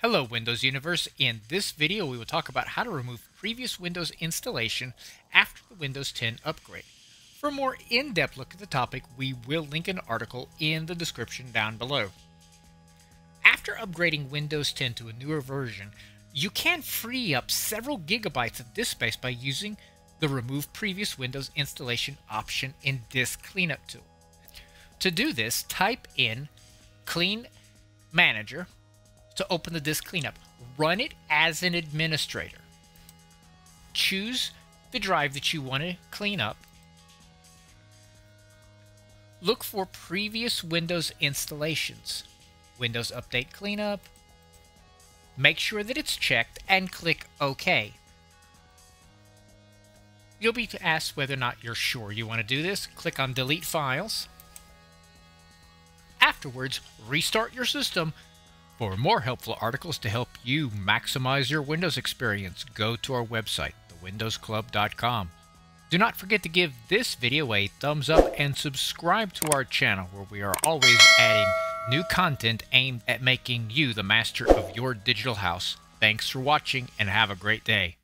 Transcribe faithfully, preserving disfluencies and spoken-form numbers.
Hello Windows Universe. In this video we will talk about how to remove previous Windows installation after the Windows ten upgrade. For a more in-depth look at the topic, we will link an article in the description down below. After upgrading Windows ten to a newer version, you can free up several gigabytes of disk space by using the Remove Previous Windows Installation option in Disk Cleanup Tool. To do this, type in Clean Manager to open the Disk Cleanup. Run it as an administrator. Choose the drive that you want to clean up. Look for previous Windows installations, Windows Update Cleanup. Make sure that it's checked and click OK. You'll be asked whether or not you're sure you want to do this. Click on Delete Files. Afterwards, restart your system. For more helpful articles to help you maximize your Windows experience, go to our website, the windows club dot com. Do not forget to give this video a thumbs up and subscribe to our channel, where we are always adding new content aimed at making you the master of your digital house. Thanks for watching and have a great day.